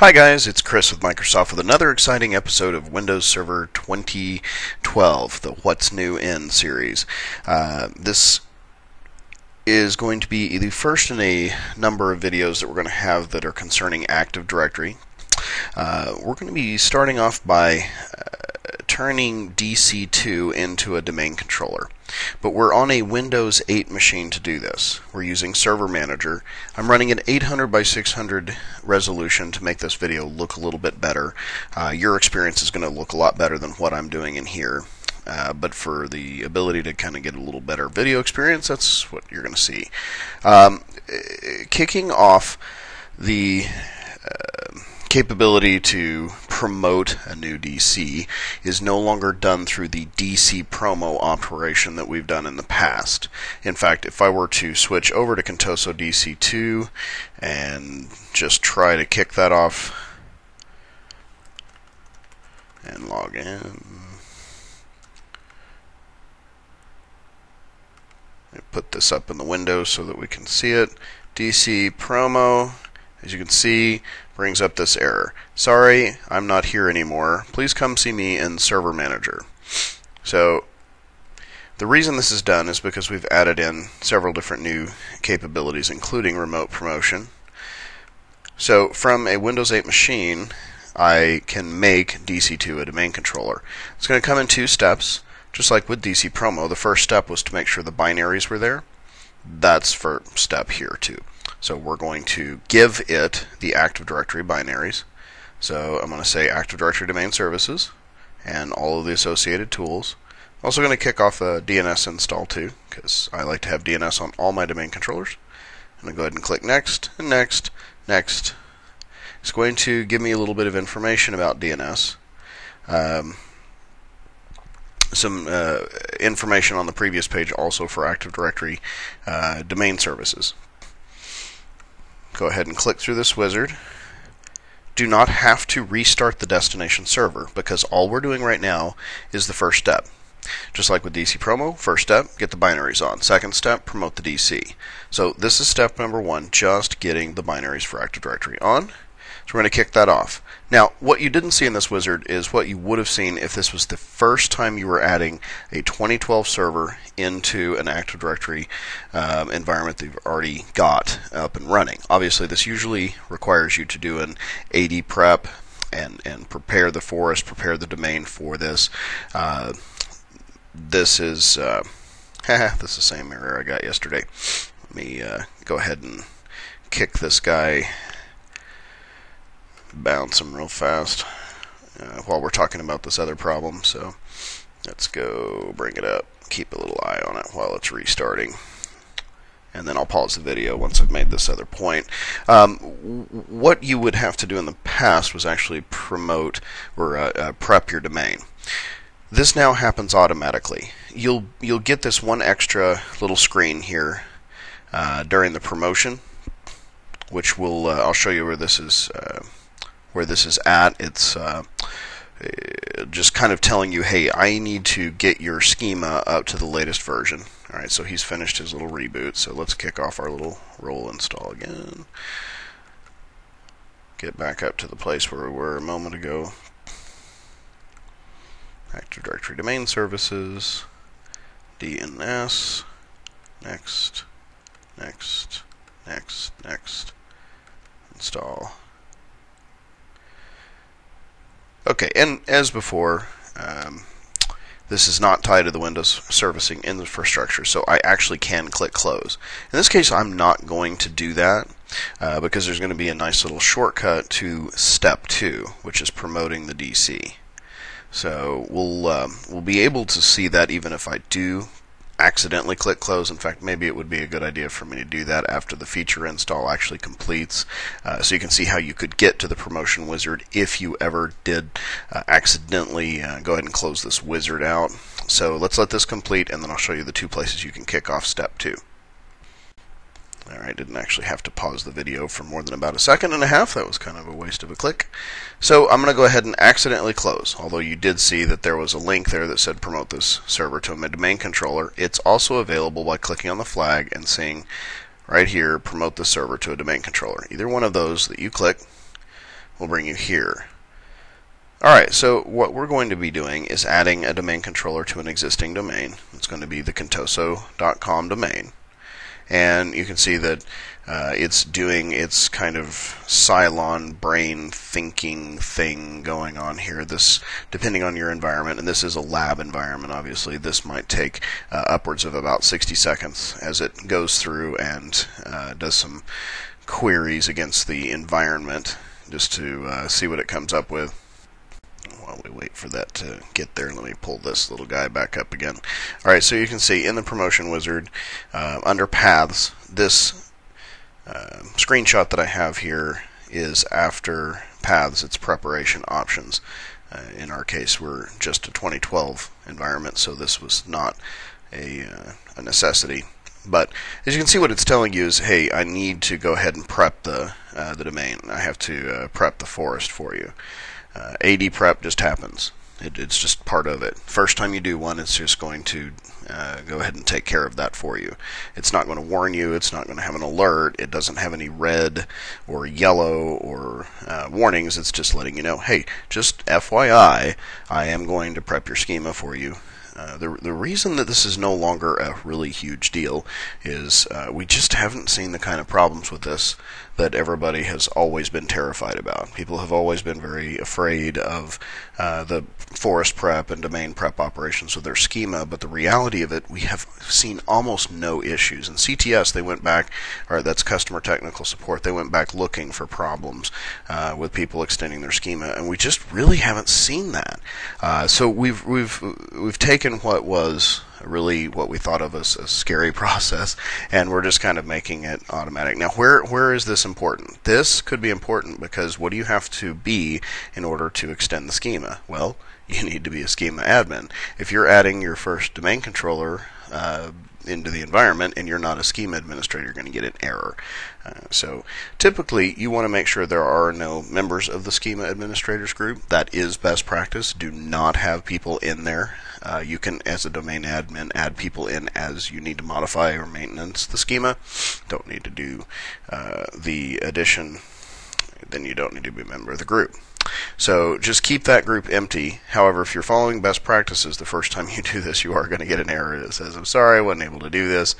Hi guys, it's Chris with Microsoft with another exciting episode of Windows Server 2012, the What's New In series. This is going to be the first in a number of videos that we're going to have that are concerning Active Directory. We're going to be starting off by turning DC2 into a domain controller. But we're on a Windows 8 machine to do this. We're using Server Manager. I'm running an 800 by 600 resolution to make this video look a little bit better. Your experience is going to look a lot better than what I'm doing in here. But for the ability to kind of get a little better video experience, that's what you're going to see. Kicking off the capability to promote a new DC is no longer done through the DC promo operation that we've done in the past. In fact, if I were to switch over to Contoso DC2 and just try to kick that off and log in, I put this up in the window so that we can see it. DC promo, as you can see, brings up this error. Sorry, I'm not here anymore. Please come see me in Server Manager. So the reason this is done is because we've added in several different new capabilities, including remote promotion. So from a Windows 8 machine, I can make DC2 a domain controller. It's going to come in two steps. Just like with DC promo, the first step was to make sure the binaries were there. That's first step here too. So we're going to give it the Active Directory binaries. So I'm going to say Active Directory Domain Services and all of the associated tools. I'm also going to kick off a DNS install too, because I like to have DNS on all my domain controllers. I'm going to go ahead and click next, and next, next. It's going to give me a little bit of information about DNS. Some information on the previous page also for Active Directory Domain Services. Go ahead and click through this wizard. Do not have to restart the destination server, because all we're doing right now is the first step. Just like with DC promo, first step, get the binaries on. Second step, promote the DC. So this is step number one, just getting the binaries for Active Directory on. So we're going to kick that off. Now, what you didn't see in this wizard is what you would have seen if this was the first time you were adding a 2012 server into an Active Directory environment that you've already got up and running. Obviously, this usually requires you to do an AD prep and prepare the forest, prepare the domain for this. This is the same error I got yesterday. Let me go ahead and kick this guy. Bounce them real fast while we're talking about this other problem. So let's go bring it up, keep a little eye on it while it's restarting, and then I'll pause the video once I've made this other point. What you would have to do in the past was actually promote or prep your domain. This now happens automatically. You'll get this one extra little screen here during the promotion, which will I'll show you where this is. Where this is at, it's just kind of telling you, hey, I need to get your schema up to the latest version. Alright, so he's finished his little reboot, so let's kick off our little roll install again. Get back up to the place where we were a moment ago. Active Directory Domain Services, DNS, next, next, next, next, install. Okay, and as before, this is not tied to the Windows servicing infrastructure, so I actually can click close. In this case, I'm not going to do that because there's going to be a nice little shortcut to step two, which is promoting the DC. So we'll be able to see that even if I do accidentally click close. In fact, maybe it would be a good idea for me to do that after the feature install actually completes, so you can see how you could get to the promotion wizard if you ever did accidentally go ahead and close this wizard out. So let's let this complete, and then I'll show you the two places you can kick off step two. Alright, didn't actually have to pause the video for more than about a second and a half. That was kind of a waste of a click. So I'm going to go ahead and accidentally close, although you did see that there was a link there that said promote this server to a domain controller. It's also available by clicking on the flag and seeing right here, promote the server to a domain controller. Either one of those that you click will bring you here. Alright, so what we're going to be doing is adding a domain controller to an existing domain. It's going to be the contoso.com domain. And you can see that it's doing its kind of Cylon brain thinking thing going on here. This, depending on your environment, and this is a lab environment obviously, this might take upwards of about 60 seconds as it goes through and does some queries against the environment just to see what it comes up with. While we wait for that to get there, let me pull this little guy back up again. Alright, so you can see in the promotion wizard, under paths, this screenshot that I have here is after paths, it's preparation options. In our case, we're just a 2012 environment, so this was not a, a necessity. But as you can see, what it's telling you is, hey, I need to go ahead and prep the domain. I have to prep the forest for you. AD prep just happens. It's just part of it. First time you do one, it's just going to go ahead and take care of that for you. It's not going to warn you. It's not going to have an alert. It doesn't have any red or yellow or warnings. It's just letting you know, hey, just FYI, I am going to prep your schema for you. The reason that this is no longer a really huge deal is we just haven't seen the kind of problems with this that everybody has always been terrified about. People have always been very afraid of the forest prep and domain prep operations with their schema, but the reality of it, we have seen almost no issues. In CTS, they went back, or that's customer technical support, they went back looking for problems with people extending their schema, and we just really haven't seen that. So we've taken what was really what we thought of as a scary process, and we're just kind of making it automatic. Now, where is this important? This could be important because what do you have to be in order to extend the schema? Well, you need to be a schema admin. If you're adding your first domain controller into the environment and you're not a schema administrator, you're going to get an error. So typically you want to make sure there are no members of the schema administrators group. That is best practice. Do not have people in there. You can, as a domain admin, add people in as you need to modify or maintenance the schema. Don't need to do the addition, then you don't need to be a member of the group. So just keep that group empty. However, if you're following best practices, the first time you do this, you are going to get an error that says, I'm sorry, I wasn't able to do this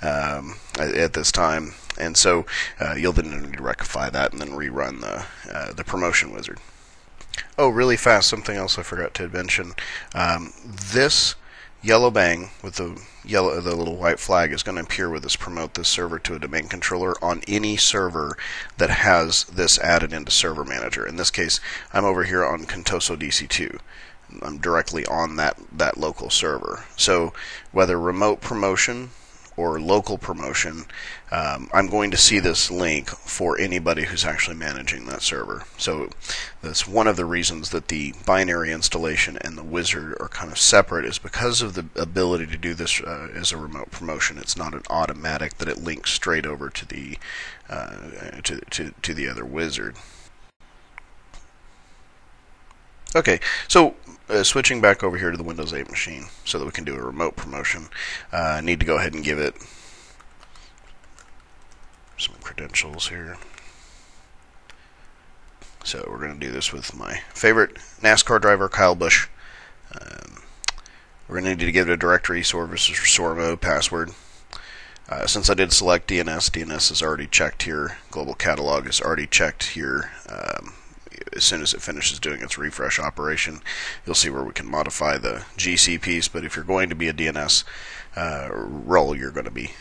at this time. And so you'll then need to rectify that and then rerun the promotion wizard. Oh, really fast, something else I forgot to mention. This yellow bang with the little white flag is going to appear with this promote this server to a domain controller on any server that has this added into server manager. In this case, I'm over here on Contoso DC2. I'm directly on that local server. So whether remote promotion or local promotion, I'm going to see this link for anybody who's actually managing that server. So that's one of the reasons that the binary installation and the wizard are kind of separate, is because of the ability to do this as a remote promotion. It's not an automatic that it links straight over to the to the other wizard. Okay, so switching back over here to the Windows 8 machine so that we can do a remote promotion, I need to go ahead and give it some credentials here. So we're going to do this with my favorite NASCAR driver, Kyle Busch. We're going to need to give it a directory services restore mode password. Since I did select DNS, DNS is already checked here. Global catalog is already checked here. As soon as it finishes doing its refresh operation, you'll see where we can modify the GC piece, but if you're going to be a DNS role, you're going to be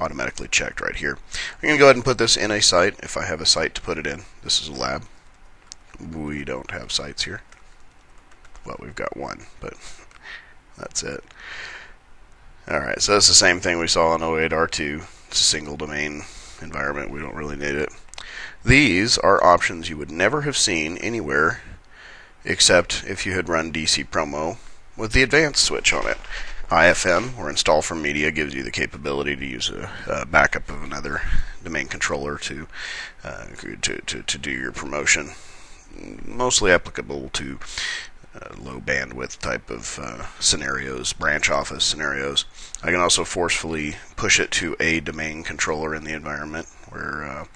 automatically checked right here. I'm going to go ahead and put this in a site, if I have a site to put it in. This is a lab. We don't have sites here. Well, we've got one, but that's it. Alright, so that's the same thing we saw on 08R2. It's a single domain environment. We don't really need it. These are options you would never have seen anywhere except if you had run DC promo with the advanced switch on it. IFM, or install from media, gives you the capability to use a backup of another domain controller to do your promotion. Mostly applicable to low bandwidth type of scenarios, branch office scenarios. I can also forcefully push it to a domain controller in the environment where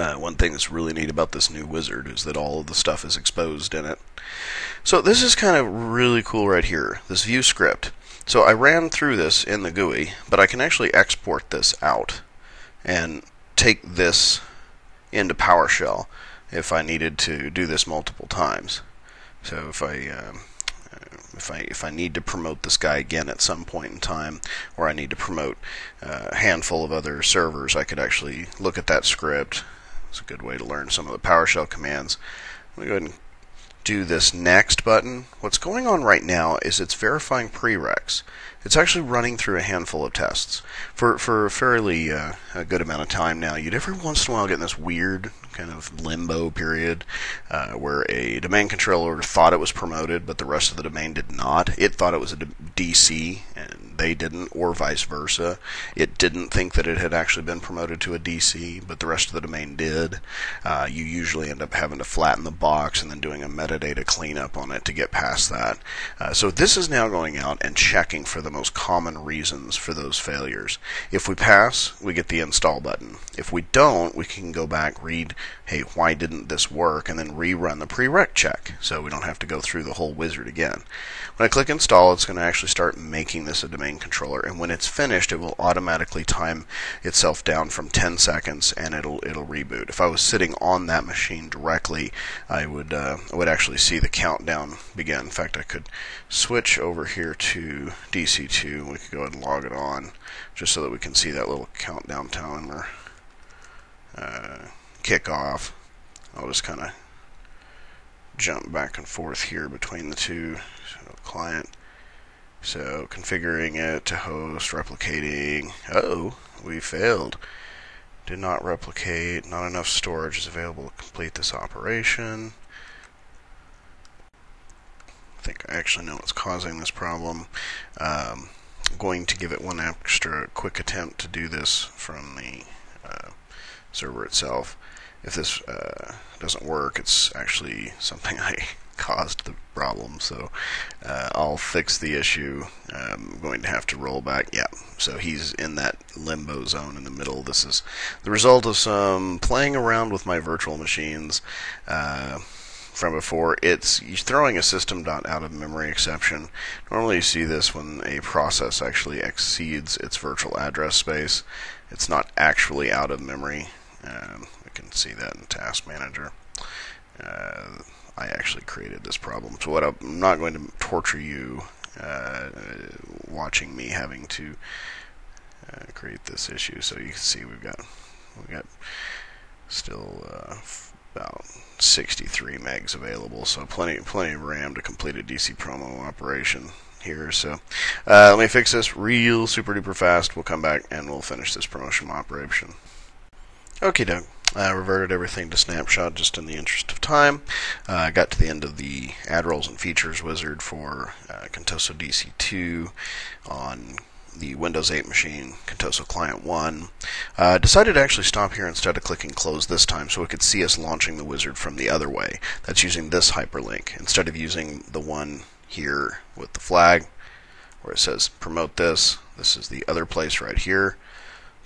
One thing that's really neat about this new wizard is that all of the stuff is exposed in it. So this is kind of really cool right here, this view script. So I ran through this in the GUI, but I can actually export this out and take this into PowerShell if I needed to do this multiple times. So if I need to promote this guy again at some point in time, or I need to promote a handful of other servers, I could actually look at that script. It's a good way to learn some of the PowerShell commands. I'm going to go ahead and do this next button. What's going on right now is it's verifying prereqs. It's actually running through a handful of tests for a fairly a good amount of time now. You'd every once in a while get in this weird kind of limbo period where a domain controller thought it was promoted, but the rest of the domain did not. It thought it was a DC and they didn't, or vice versa. It didn't think that it had actually been promoted to a DC, but the rest of the domain did. You usually end up having to flatten the box and then doing a metadata cleanup on it to get past that. So this is now going out and checking for the most common reasons for those failures. If we pass, we get the install button. If we don't, we can go back, read, hey, why didn't this work, and then rerun the prereq check so we don't have to go through the whole wizard again. When I click install, it's going to actually start making this a domain controller, and when it's finished, it will automatically time itself down from 10 seconds and it'll reboot. If I was sitting on that machine directly, I would actually see the countdown begin. In fact, I could switch over here to DC2. We could go ahead and log it on just so that we can see that little countdown timer kick off. I'll just kind of jump back and forth here between the two. So client, so configuring it to host, replicating. Oh, we failed. Did not replicate. Not enough storage is available to complete this operation. I think I actually know what's causing this problem. I'm going to give it one extra quick attempt to do this from the server itself. If this doesn't work, it's actually something I caused the problem, so I'll fix the issue. I'm going to have to roll back. Yeah, so he's in that limbo zone in the middle. This is the result of some playing around with my virtual machines from before. It's throwing a system dot out of memory exception. Normally you see this when a process actually exceeds its virtual address space. It's not actually out of memory. We can see that in Task Manager. I actually created this problem, so what I'm not going to torture you watching me having to create this issue. So you can see we've got still about 63 megs available, so plenty of RAM to complete a DC promo operation here. So let me fix this real super duper fast. We'll come back and we'll finish this promotion operation. Okay, Doug. I reverted everything to snapshot just in the interest of time. I got to the end of the add roles and features wizard for Contoso DC2 on the Windows 8 machine, Contoso Client 1. Decided to actually stop here instead of clicking close this time so it could see us launching the wizard from the other way. That's using this hyperlink instead of using the one here with the flag where it says promote this. This is the other place right here.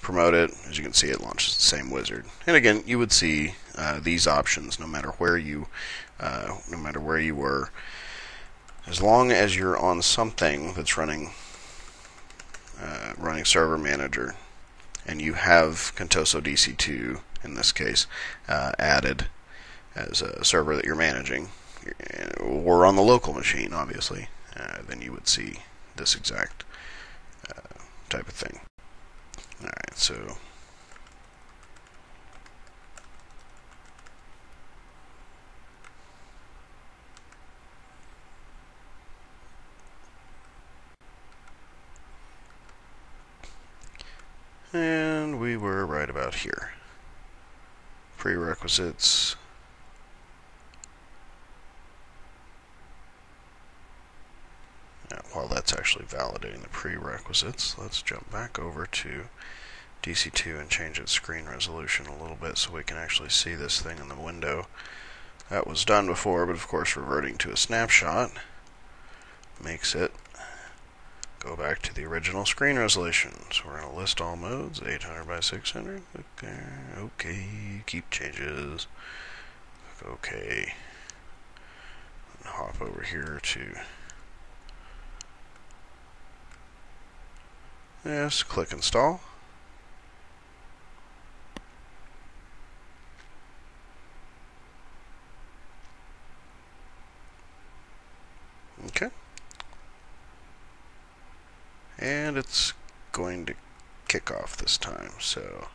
Promote it. As you can see, it launches the same wizard. And again, you would see these options no matter where you were, as long as you're on something that's running Server Manager, and you have Contoso DC2 in this case added as a server that you're managing, or on the local machine, obviously, then you would see this exact type of thing. Alright, so and we were right about here. Prerequisites. While that's actually validating the prerequisites, let's jump back over to DC2 and change its screen resolution a little bit so we can actually see this thing in the window. That was done before, but of course reverting to a snapshot makes it Go back to the original screen resolution. So we're going to list all modes, 800 by 600. Okay, okay, keep changes. Okay. Hop over here to yes, click install. Okay. And it's going to kick off this time, so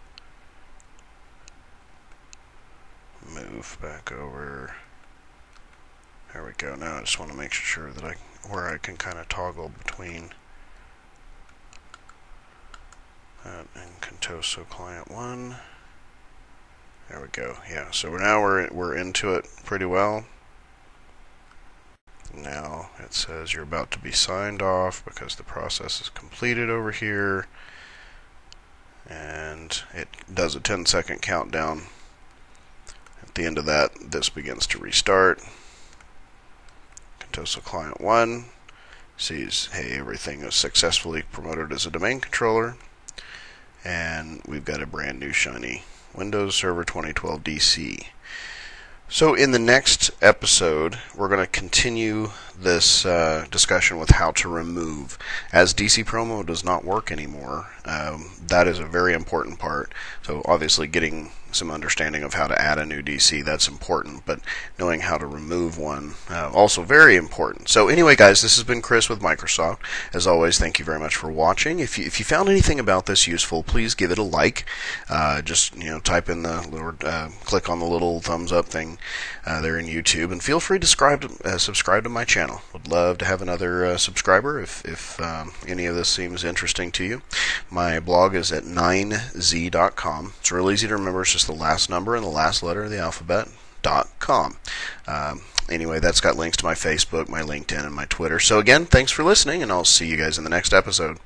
move back over. There we go. Now I just want to make sure that I can kind of toggle between that and Contoso client 1. There we go. Yeah. So now we're into it pretty well. Now it says you're about to be signed off because the process is completed over here, and it does a 10-second countdown. At the end of that, this begins to restart. Contoso client 1 sees, hey, everything is successfully promoted as a domain controller, and we've got a brand new shiny Windows Server 2012 DC. So in the next episode, we're going to continue this discussion with how to remove. As DC promo does not work anymore, that is a very important part. So obviously getting some understanding of how to add a new DC, that's important, but knowing how to remove one, also very important. So anyway, guys, this has been Chris with Microsoft. As always, thank you very much for watching. If you found anything about this useful, please give it a like. Just type in the little, click on the little thumbs up thing. They're in YouTube, and feel free to subscribe to my channel. Would love to have another subscriber if any of this seems interesting to you. My blog is at 9z.com. It's real easy to remember. It's just the last number and the last letter of the alphabet.com. Anyway, that's got links to my Facebook, my LinkedIn, and my Twitter. So again, thanks for listening, and I'll see you guys in the next episode.